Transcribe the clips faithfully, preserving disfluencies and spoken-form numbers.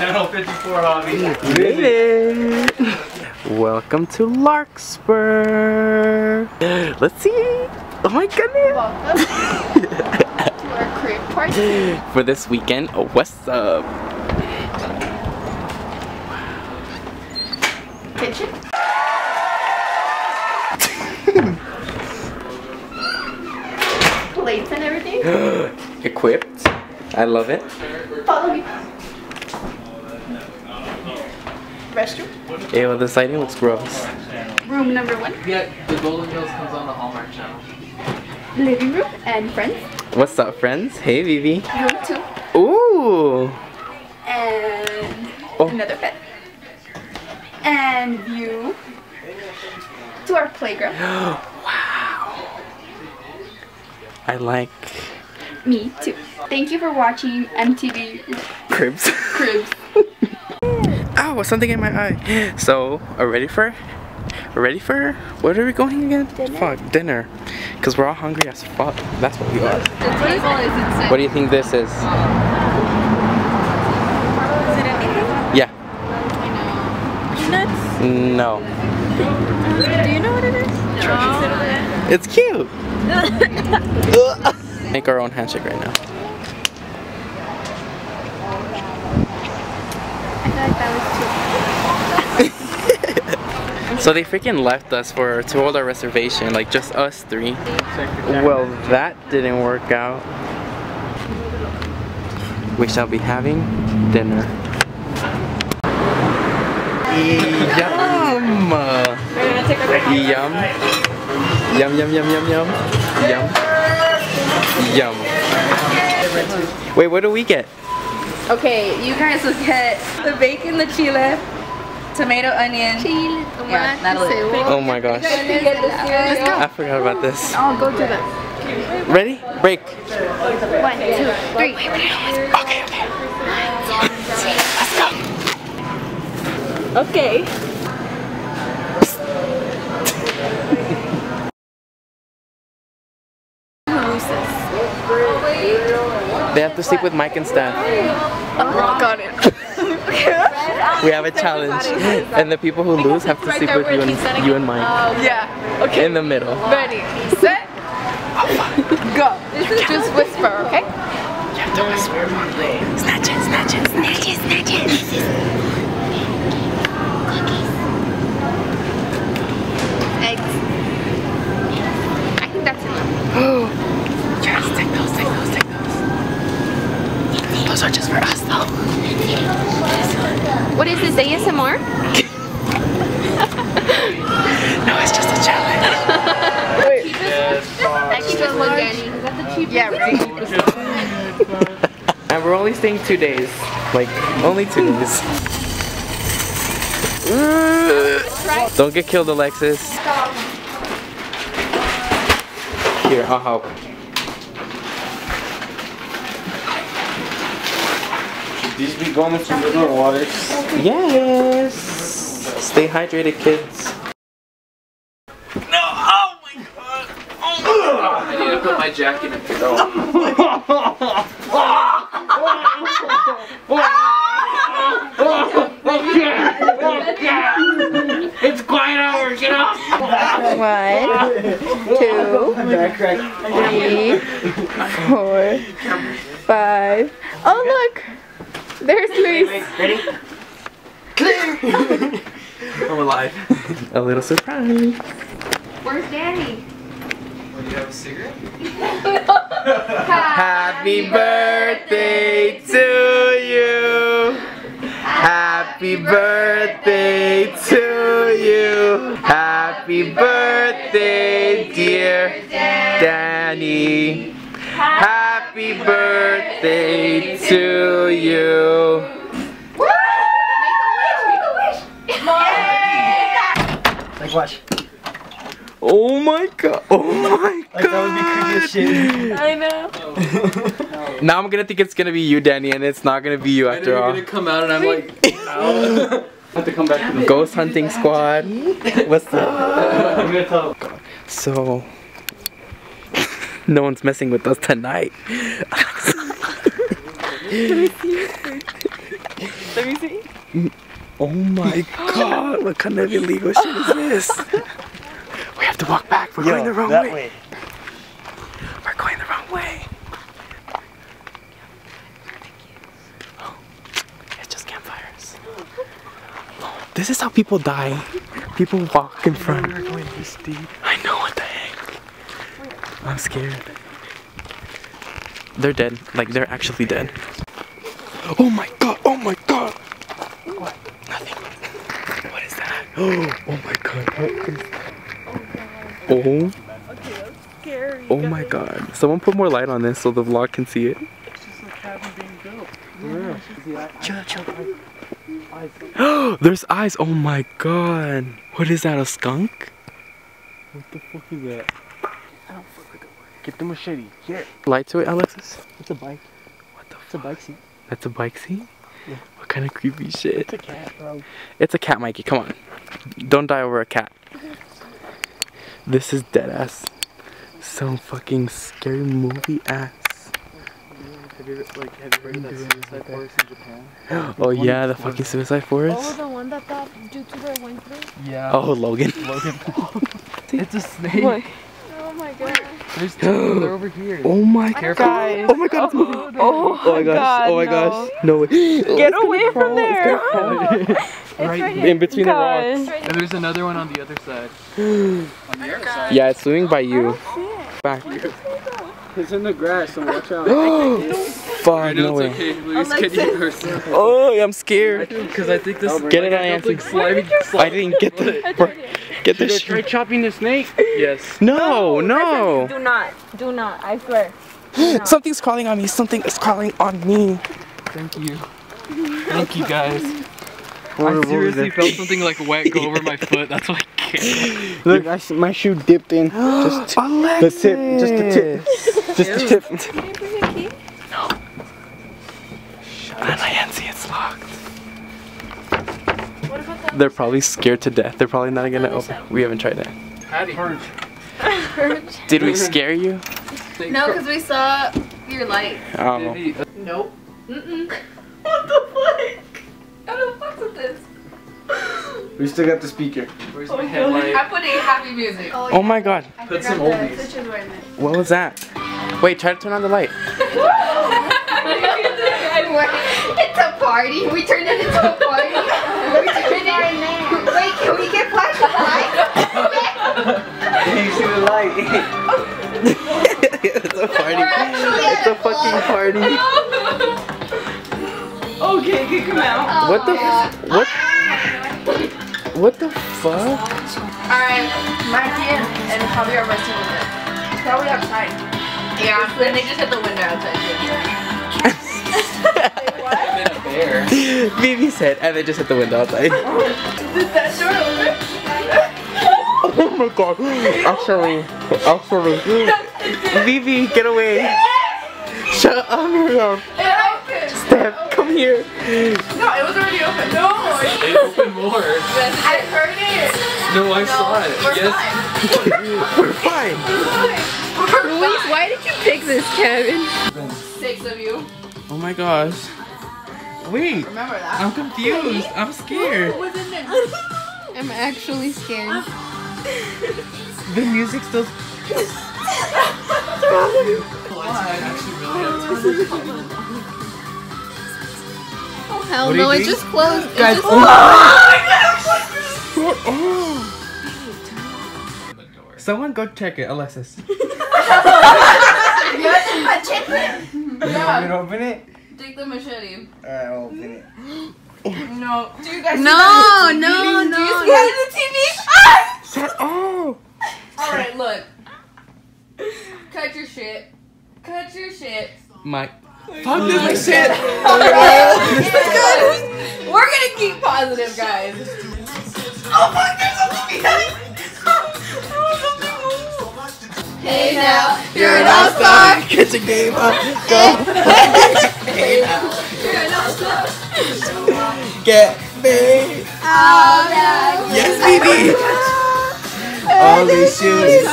Channel fifty-four Javi. Vivi. Welcome to Larkspur. Let's see. Oh my goodness. Welcome to our crib party. For this weekend, oh, what's up? Kitchen. Plates and everything. Equipped. I love it. Follow me. Restroom. Ew, this lighting looks gross. Room number one. Yeah, the Golden Girls comes on the Hallmark channel. Living room and friends. What's up, friends? Hey, Vivi. Room two. Ooh. And oh. Another bed. And view to our playground. Wow. I like. Me too. Thank you for watching M T V Cribs. Cribs. Ow, something in my eye. So, are ready for? Ready for? Where are we going again? Dinner. Fuck, dinner. Because we're all hungry as fuck. That's what we are. What do you think this is? No. Do you know what it is? No. It's cute. Make our own handshake right now. I feel like that was too. So they freaking left us for to hold our reservation, like just us three. Well, that didn't work out. We shall be having dinner. Yum! Yum! Yum, yum, yum, yum, yum. Yum. Yum. Wait, what do we get? Okay, you guys will get the bacon, the chile, tomato, onion. Chile. Yeah, oh my gosh. I forgot about this. I'll go to that. Ready? Break. One, two, three. Okay, okay. Let's go. Okay. They have to sleep with Mike and Steph. Oh, got it. We have a challenge. And the people who lose have to sleep with you and, you and Mike. Yeah. Okay. In the middle. Ready, set, go. This is just whisper, okay? You have to whisper. Snatch it, snatch it, snatch it, snatch it. I think that's enough. Oh, yes, take those, take those, take those. Those are just for us, though. What is this, A S M R? No, it's just a challenge. Wait. Keep this one. I keep this one, Danny. Is that the cheapest? Yeah, right. And we're only staying two days. Like, only two days. Don't get killed, Alexis. Stop. Here, I'll help. Should these be going into river waters? Yes. Stay hydrated, kids. No! Oh my god! Oh my god! I need to put my jacket in. Oh. It's quiet hour, get up! One, two, three, four, five. Oh look! There's Luis! Ready? Clear! I'm alive. A little surprise. Where's Danny? Well, you have a cigarette? Happy birthday to you! Happy birthday to you. Happy birthday, dear Danny. Happy birthday to you. Woo! Make a wish, make a wish. Mom. Like watch. Oh my god. Oh my god. Like that would be creepy as shit. I know. Now I'm gonna think it's gonna be you, Danny, and it's not gonna be you after all. You're gonna come out and I'm like, I have to come back to the ghost hunting squad. What's up? So, no one's messing with us tonight. Let me see. Oh my god, what kind of illegal shit is this? We have to walk back. We're Yo, going the wrong that way. way. We're going the wrong way. Oh, it's just campfires. This is how people die. People walk in front. We're going this deep. I know, what the heck. I'm scared. They're dead. Like, they're actually dead. Oh my god, oh my god. What? Nothing. What is that? Oh, oh my god. What is that? Oh. Okay, that's scary. Oh my god. Someone put more light on this so the vlog can see it. It's just a cabin being built. Yeah. Yeah. Chill, chill. There's eyes. Oh my god. What is that? A skunk? What the fuck is that? I don't fuck with the word. Get the machete. Yeah. Light to it, Alexis. It's a bike. What the fuck? It's a bike seat. That's a bike seat? Yeah. What kind of creepy shit? It's a cat, bro. It's a cat, Mikey. Come on. Don't die over a cat. This is dead ass. Some fucking scary movie ass. Have you ever, like, have you heard of that suicide forest in Japan? Oh yeah, the fucking suicide forest. Oh, the one that that YouTuber went through? Yeah. Oh, Logan. Logan. It's a snake. What? Oh my god. There's two. They're over here. Oh my god. Oh my god. Oh, oh, oh my gosh. Oh my gosh. No way. Get oh, away from there. Right, right in between guys. the rocks. Right, and there's another one on the other side. On the other side. Yeah, it's swimming by you. Back. It's in the grass, so watch out. Fuck, no way. Okay. Oh, I'm scared. Because I, I think this. Get it, Anayansi. I didn't get the. Get this. Should I try chopping the snake? Yes. No, no. Do not. Do not. I swear. Not. Something's crawling on me. Something is crawling on me. Thank you. Thank you, guys. I seriously felt something like wet go over my foot. That's why I can't. Look, I, my shoe dipped in. Just the tip. Just the tip. Just the tip. Can you bring a key? No. Anayansi, it's locked. What about that? They're probably scared to death. They're probably not gonna open. We haven't tried it. Patty. Purge. Did we scare you? No, because we saw your light. Oh. Nope. Mm-mm. What the fuck? I don't fuck with this. We still got the speaker. Where's oh, my headlight? I put a happy music. Oh, yeah. Oh my god. I put some oldies. What was that? Wait, try to turn on the light. It's a party. We turned it into a party. We turned it into. Wait, can we get flashlight? You see the light. It's a party. It's a fucking party. Okay, you can come out. What the f- what? What the fuck? Alright, Mikey and Javi are resting with it. It's probably outside. Yeah, and they just hit the window outside. What? Bear. Vivi said, and they just hit the window outside. Did that door open? Oh my god. Actually, actually. Vivi, get away. Shut up. Oh my god. Steph, come here. No, it was already open. No, it opened more. I heard it. No, I no, saw it. We're yes. Fine. We're fine. We're Luis, fine. Why did you pick this, Kevin? Six of you. Oh my gosh. Wait. Remember that? I'm confused. Wait. I'm scared. What was in there? I'm actually scared. The music still. Oh hell no, it just closed. It guys, just closed. Oh, oh. Someone go check it, Alexis. You have to check it? No. You want me to open it? Take the machete. Alright, I'll open it. No. Do you guys No, no, no. Do you see that in the T V? Shut up. Alright, look. Cut your shit. Cut your shit. Mike. Fuck this like shit! We're gonna keep positive, guys. Oh fuck, there's something behind me! Oh, something moves. Hey now, you're an all-star! Get your game up, go! Hey now, you're an all-star! Get me! All down! Yes, baby! All these shoes!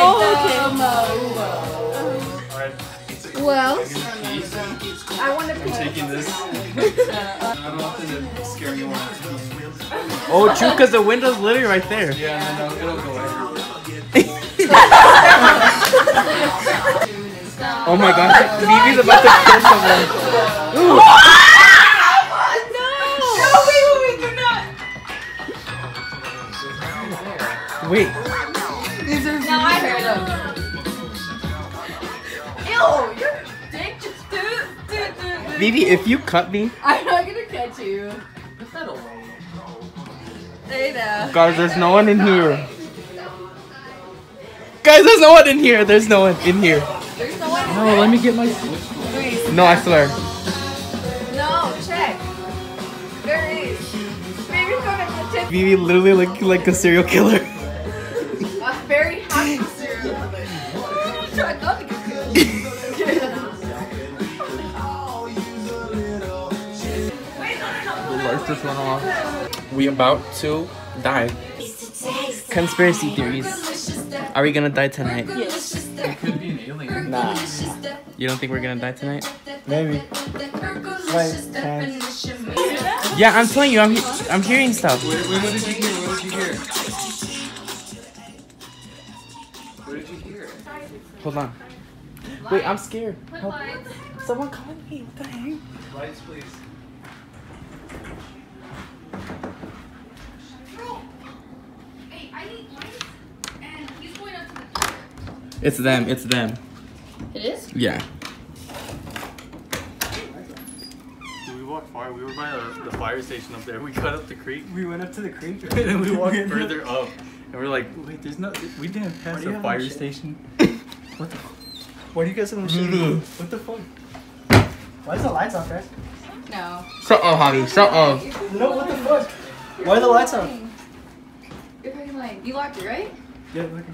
Oh, okay. Well, I want to I'm taking this. I don't want to scare anyone. Oh, true, because the window's literally right there. Yeah, no, it'll go everywhere. Oh my gosh, Vivi's about to kill someone. Ooh. Wait. These are now I heard them. Ew, your dick just do, do, do, do. Vivi, if you cut me, I'm not gonna catch you. What's that old? Hey there. Guys, there's no one in here. Guys, there's no one in here. There's no one in here. There's no one in here. No, let me get my. Please. No, I swear. No, check. There is. Baby's gonna tip. Vivi literally looked like a serial killer. Very happy cereal. I'm trying not to get killed. We about to die. Conspiracy theories. Are we gonna die tonight? Yes. It could be an alien. Nah. You don't think we're gonna die tonight? Maybe. Wait, yeah, I'm telling you, I'm he I'm hearing stuff. Wait, wait, what did you hear? What did you hear? Hold on. Lights. Wait, I'm scared. Help. Someone call me. What the heck? Lights, please. Hey, I need lights, and he's going up to the door. It's them. It's them. It is? Yeah. We walked far. We were by the, the fire station up there. We cut up the creek. We went up to the creek, and then we walked further up. And we're like, wait, there's no. We didn't pass the fire station. What the fuck? Why do you guys have a machine? What the fuck? Why is the lights off, guys? No. Shut up, Javi. Shut up. No, what the fuck? Why are the lights off? You're fucking lying. You locked it, right? Yeah, lock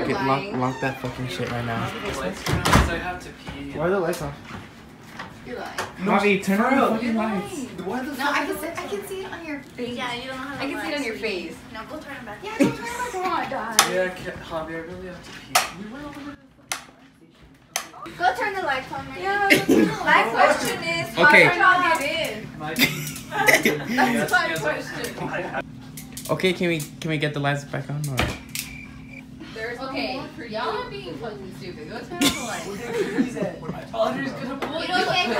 it. Lock it. Lock that fucking shit right now. Why are the lights off? You're lying. Javi, turn on the fucking lights. Why the fuck? No, I can, see, I can see it on your face. Yeah, you don't know how to I can lights. See it on your face. No, go turn it back. Yeah, go turn it back. Come on, guys. Yeah, Javi, I really have to pee. We went over to go turn the lights on, right? Yeah, go turn the lights. My question is, how okay. How do I get in? That's my question. Okay, can we can we get the lights back on? Or? There's okay, y'all are being fucking stupid. Go turn on the lights. My father's gonna pull you. You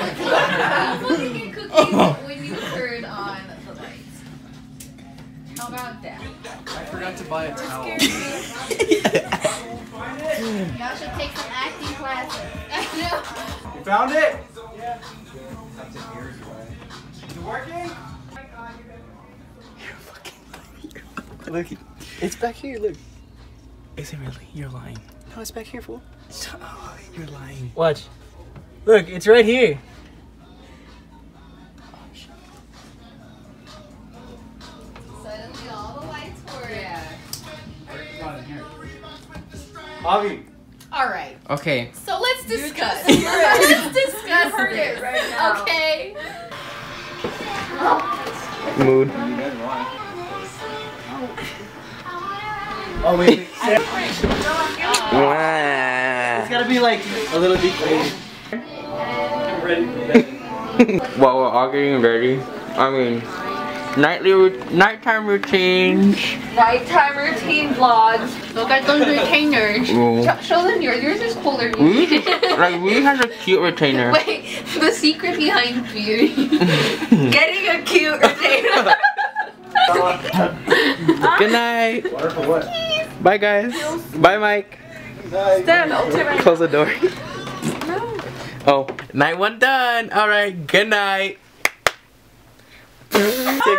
fucking get cookies oh. When you turn on the lights. How about that? I forgot to buy a towel. Y'all should take some acting classes. You found it? Yeah. That's an ears away. Is it working? Oh my god, you're good. You're fucking lying. Look, it's back here, look. Is it really? You're lying. No, it's back here, fool. Stop. Oh, you're lying. Watch. Look, it's right here. Oh, shit. Suddenly all the lights were. Yeah. It's not in here. Javi. All right. Okay. So let's discuss. Let's discuss it right now. Okay. Mood. Oh wait. It's gotta be like a little bit crazy. I'm ready for that. Well, we're all getting ready. I mean, nightly, nighttime routines. Nighttime routine vlogs. Look at those retainers. Sh show them yours. Yours is cooler. Really? Like, really has a cute retainer. Wait, the secret behind beauty. Getting a cute retainer. Good night. Water for what? Bye, guys. Bye, Mike. Steph, close the door. No. Oh, night one done. All right. Good night. Oh,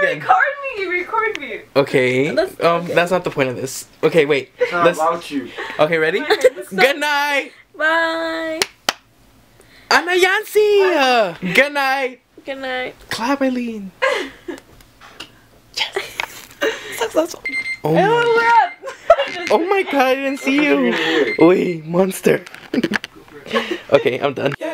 record me, record me. Okay. That's, um, okay. That's not the point of this. Okay, wait. It's not about you. Okay, ready? Okay, good night. Bye. Anayansi. Bye. Good night. Good night. Clap, Eileen. Yes. Oh my. Oh my god! I didn't see you. Wait, monster. Okay, I'm done.